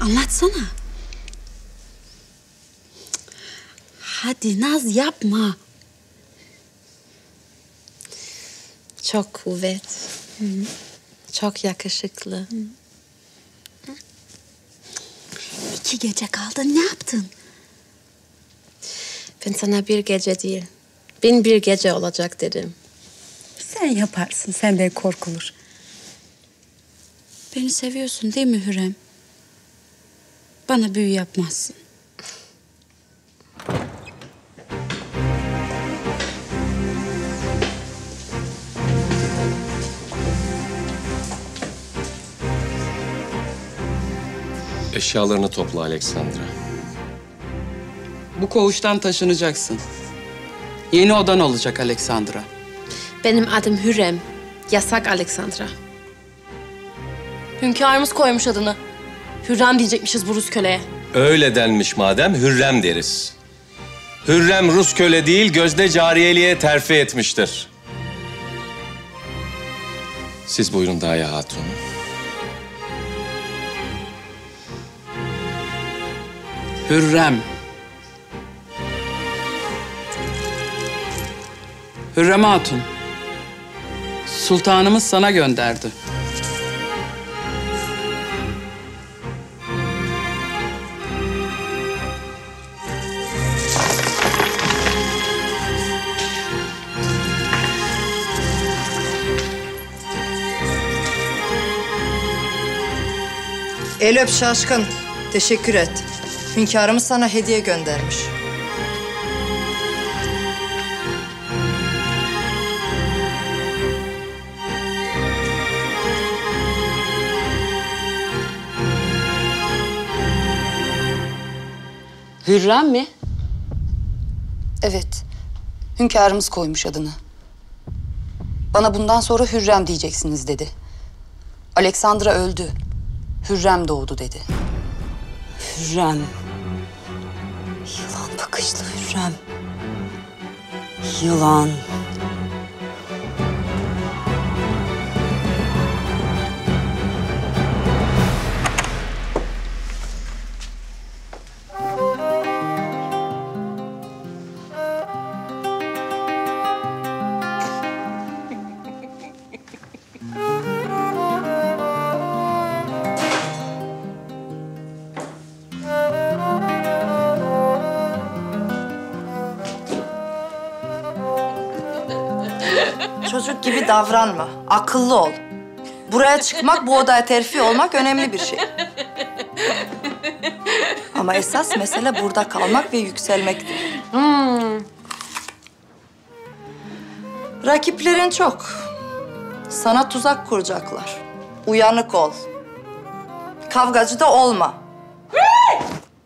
Anlatsana. Hadi Naz yapma. Çok kuvvet. Hı-hı. Çok yakışıklı. Hı-hı. İki gece kaldın, ne yaptın? Ben sana bir gece değil, 1001 gece olacak dedim. Sen yaparsın, senden korkulur. Beni seviyorsun değil mi Hürrem? Bana büyü yapmazsın. Eşyalarını topla Alexandra. Bu koğuştan taşınacaksın. Yeni odan olacak Alexandra. Benim adım Hürrem. Yasak Alexandra. Hünkârımız koymuş adını. Hürrem diyecekmişiz bu Rus köleye. Öyle denmiş madem Hürrem deriz. Hürrem Rus köle değil, Gözde cariyeliğe terfi etmiştir. Siz buyurun Daye Hatun. Hürrem. Hürrem Hatun. Sultanımız sana gönderdi. El öp şaşkın. Teşekkür et. Hünkârımız sana hediye göndermiş. Hürrem mi? Evet. Hünkârımız koymuş adını. Bana bundan sonra Hürrem diyeceksiniz dedi. Alexandra öldü. Hürrem doğdu dedi. Hürrem. Yılan bakışlı Hürrem. Yılan. Çocuk gibi davranma, akıllı ol. Buraya çıkmak, bu odaya terfi olmak önemli bir şey. Ama esas mesele burada kalmak ve yükselmektir. Rakiplerin çok. Sana tuzak kuracaklar. Uyanık ol. Kavgacı da olma.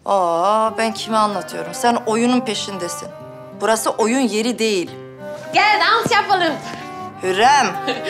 Aa, ben kime anlatıyorum? Sen oyunun peşindesin. Burası oyun yeri değil. Gel dans yapalım. Hürrem.